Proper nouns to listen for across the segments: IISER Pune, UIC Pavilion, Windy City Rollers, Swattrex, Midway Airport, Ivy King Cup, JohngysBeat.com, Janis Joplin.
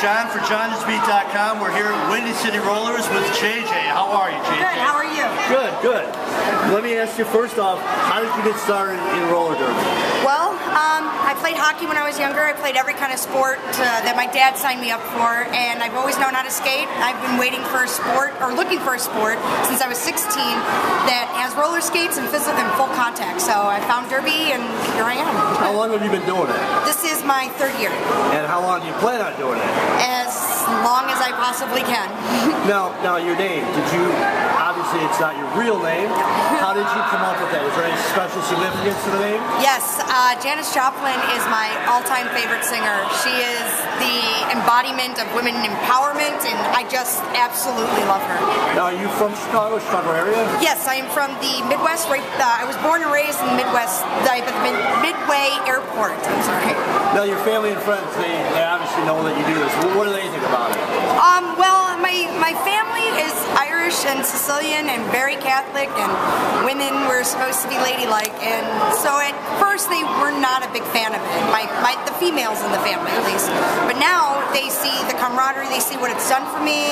John for JohngysBeat.com. We're here at Windy City Rollers with JJ. How are you, JJ? Good, how are you? Good, good. Let me ask you first off, how did you get started in roller derby? Well, I played hockey when I was younger. I played every kind of sport that my dad signed me up for, and I've always known how to skate. I've been waiting for a sport, or looking for a sport, since I was 16 that has roller skates and fizzled in full contact. So I found derby, and here I am. How long have you been doing it? This is my third year. And how long do you plan on doing it? As long as I possibly can. Now your name, did you, obviously it's not your real name, how did you come up with that? Is there any special significance to the name? Yes, Janis Joplin is my all-time favorite singer. She is the embodiment of women empowerment, and I just absolutely love her. Now, are you from Chicago area? Yes, I am from the Midwest. I was born and raised in the Midwest, Midway Airport. I'm sorry. Now, your family and friends, they obviously know that you do this. What do they think about it? Well, my family is Irish and Sicilian and very Catholic, and women were supposed to be ladylike, and so at first they were not a big fan of it, the females in the family at least, but now they see the camaraderie, they see what it's done for me,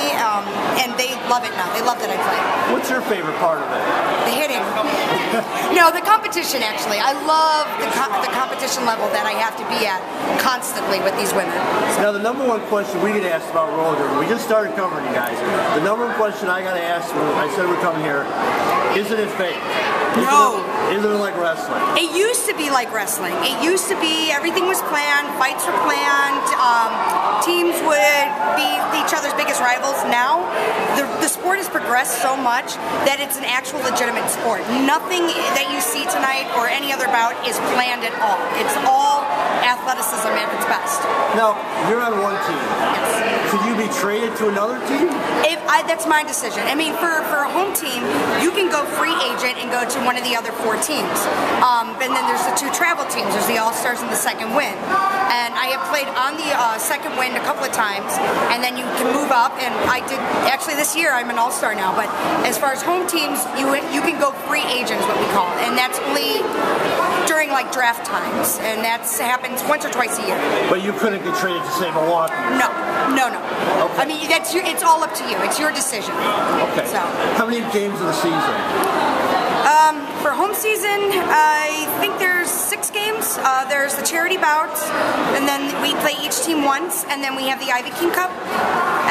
and they love it now. They love that I play. What's your favorite part of it? The hitting. No, the competition, actually. I love the competition level that I have to be at constantly with these women. Now, the number one question we get asked about roller derby, we just started covering you guys, the number one question I got to ask when I said we're coming here, isn't it fake? No. Isn't it like wrestling? It used to be like wrestling. It used to be everything was planned, fights were planned, teams would be each other's biggest rivals. Now, the sport has progressed so much that it's an actual legitimate sport. Nothing that you see tonight or any other bout is planned at all. It's all athleticism at its best. Now, you're on one team. Yes. Could you be traded to another team? That's my decision. I mean, for a home team, you can go free agent and go to one of the other four teams. And then there's the two travel teams. There's the All-Stars and the Second Win. And I have played on the Second Win a couple of times, and then you can move up, and I did, actually this year I'm an All-Star now, but as far as home teams, you can go free agent is what we call it, and that's only during like draft times, and that happens once or twice a year. But you couldn't get traded to say Milwaukee? No, no, no. Okay. I mean, it's all up to you. It's your decision. Okay. So. How many games of the season? For home season, I think there's 6 games. There's the charity bouts, and then we play each team once, and then we have the Ivy King Cup.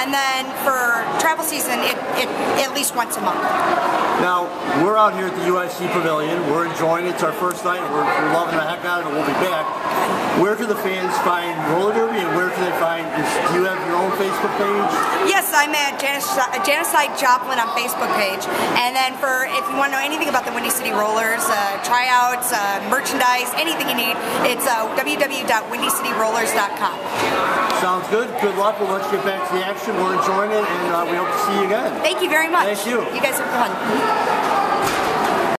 And then for travel season, it at least once a month. Now, we're out here at the UIC Pavilion. We're enjoying it. It's our first night. We're loving the heck out of it. We'll be back. Where can the fans find roller derby, and where can they find this? Do you have your own Facebook page? Yes, I'm at Janis Joplin on Facebook page. And then if you want to know anything about the Windy City Rollers, tryouts, merchandise, anything you need, it's www.windycityrollers.com. Sounds good. Good luck. Well, let's get back to the action. We're enjoying it, and we hope to see you again. Thank you very much. Thank you. You guys have fun.